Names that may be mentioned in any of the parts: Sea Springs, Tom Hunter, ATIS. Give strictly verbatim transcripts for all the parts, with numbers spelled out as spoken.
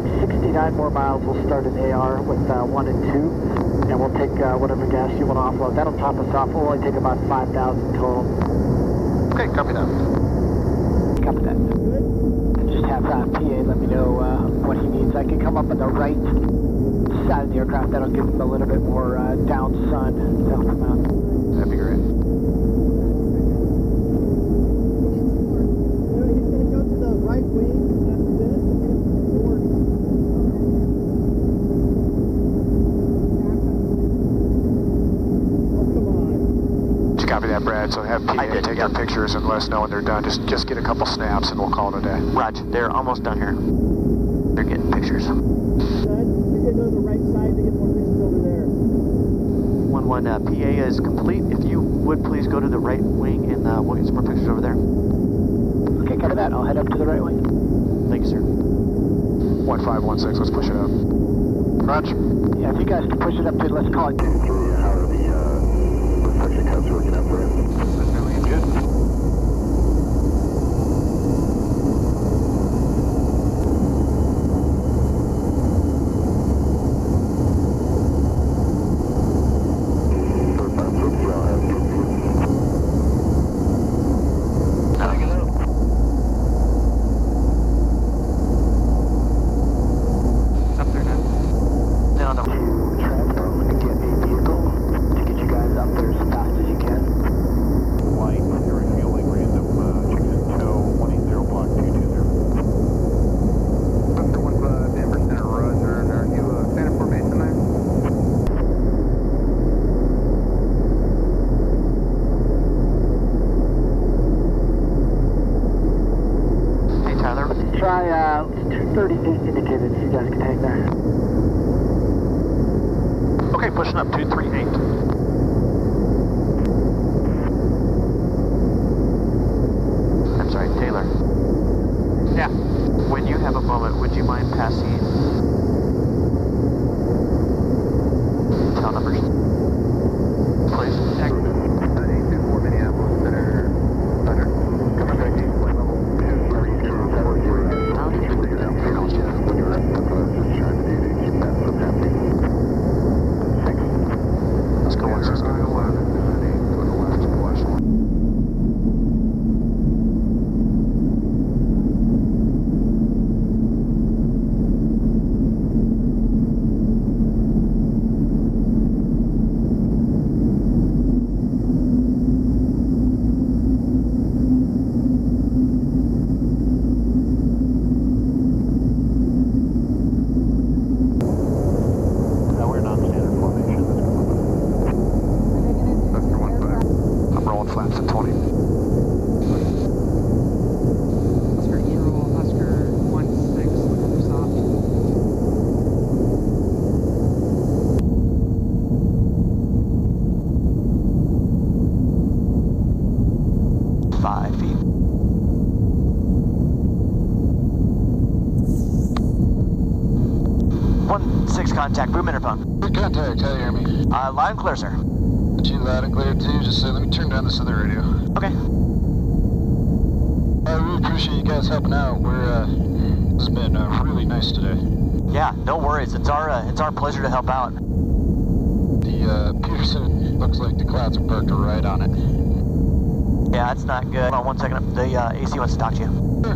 about sixty-nine more miles, we'll start an A R with uh, one and two, and we'll take uh, whatever gas you want to offload. That'll top us off. We'll only take about five thousand total. Okay, copy that. Copy that. Just have uh, P A let me know uh, what he needs. I can come up on the right side of the aircraft. That'll give him a little bit more uh, down sun to help him out. That'd be great. Copy that, Brad. So have P A take yep. your pictures and let us know when they're done. Just just get a couple snaps and we'll call it a day. Roger. They're almost done here. They're getting pictures. You're going to go to the right side to get more pictures over there. One one uh, P A is complete. If you would please go to the right wing and uh, we'll get some more pictures over there. Okay, copy that. I'll head up to the right wing. Thank you, sir. One five one six. Let's push it up. Roger. Yeah, if you guys can push it up to, let's call it two. Try uh, two thirty-eight indicated, if you guys can hang there. Okay, pushing up two thirty-eight. I'm sorry, Taylor. Yeah. When you have a moment, would you mind passing tail numbers? Please. one six contact, boom interphone. Good contact, how do you hear me? Uh, loud and clear, sir. You're loud and clear too, just uh, let me turn down this other radio. Okay. I uh, really appreciate you guys helping out. We're, uh, this has been uh, really nice today. Yeah, no worries. It's our, uh, it's our pleasure to help out. The uh, Peterson, looks like the clouds are parked right on it. Yeah, that's not good. Hold on one second, the uh, A C wants to talk to you. Sure.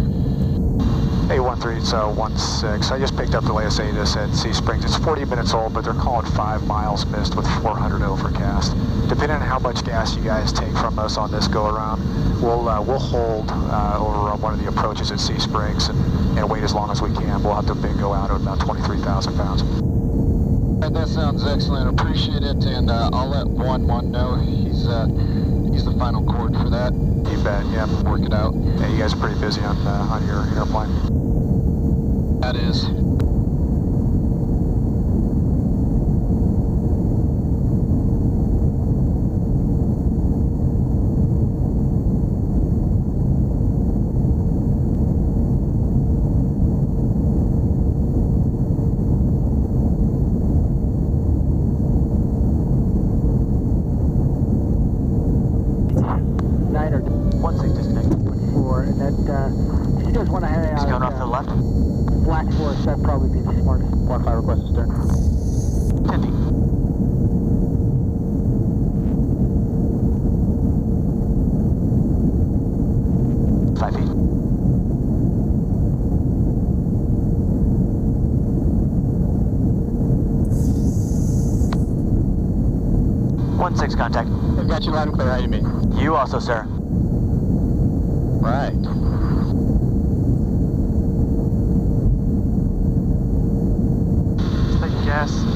eight one three, it's uh, one six. I just picked up the latest A T I S at Sea Springs. It's forty minutes old, but they're calling five miles missed with four hundred overcast. Depending on how much gas you guys take from us on this go-around, we'll uh, we'll hold uh, over on one of the approaches at Sea Springs and, and wait as long as we can. We'll have to bingo out at about twenty-three thousand pounds. That sounds excellent. Appreciate it, and uh, I'll let one one know. He's uh, he's the final cord for that. You bet. Yeah, work it out. Yeah, you guys are pretty busy on uh, on your airplane. That is. Niner, one six disconnected. Four, and that. Uh, you guys want to hang out? He's going off to the left. Black Forest, that'd probably be the smartest. Wi-Fi request is turned. Attending. one six contact. I've got you loud and clear, how do you mean? You also, sir. Right. I guess.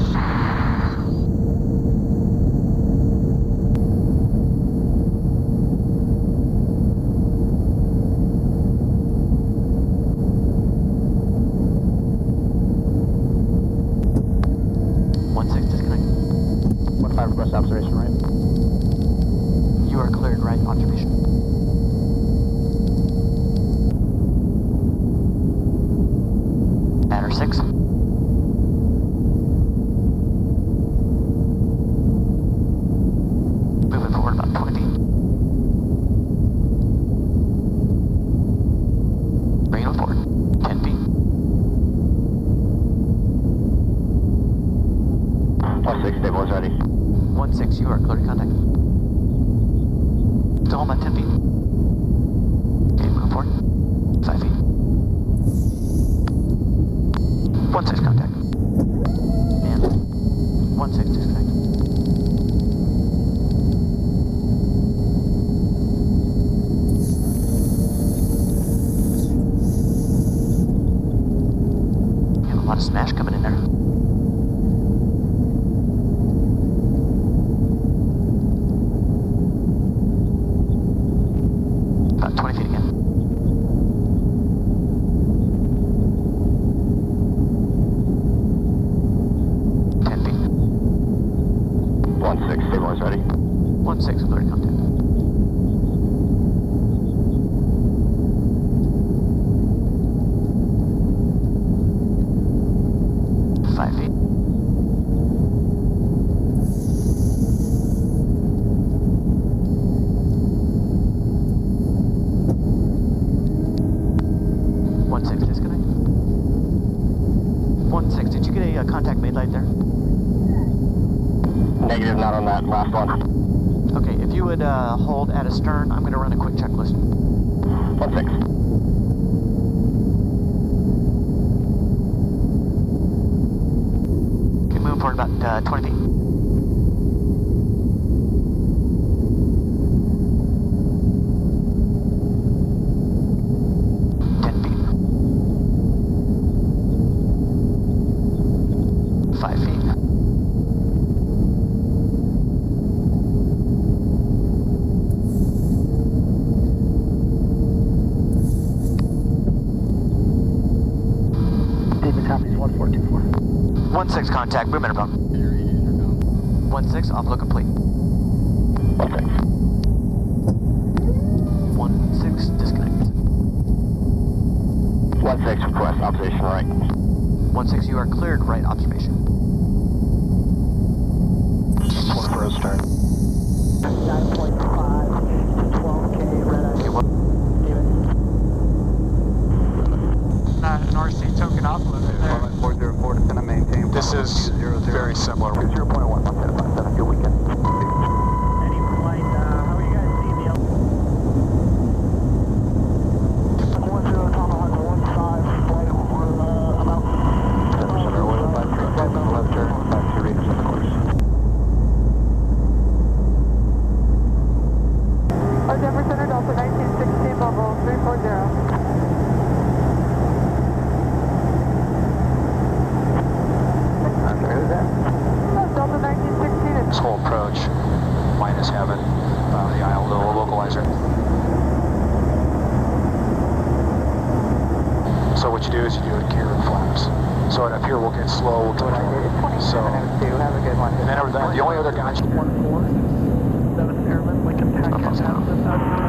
one six contact, movement above. one six, offload complete. Okay. one six, disconnect. one six, request observation right. one six, you are cleared right observation. One for us, turn. nine point five, twelve K, red eye. Okay, what? Not an R C token offload. This is very similar. zero point one, one seven five seven, good weekend. Any flight, uh, how are you guys seeing the L? one zero, Tom Hunter, one five, flight over, uh, I'm out. Center, one five, three, left turn, five two, eight, of course. Our Denver Center, Delta nineteen sixteen, bubble three four zero. Have a good one. And then the only other guy. one four, seventh Airman, Lincoln Pack, South.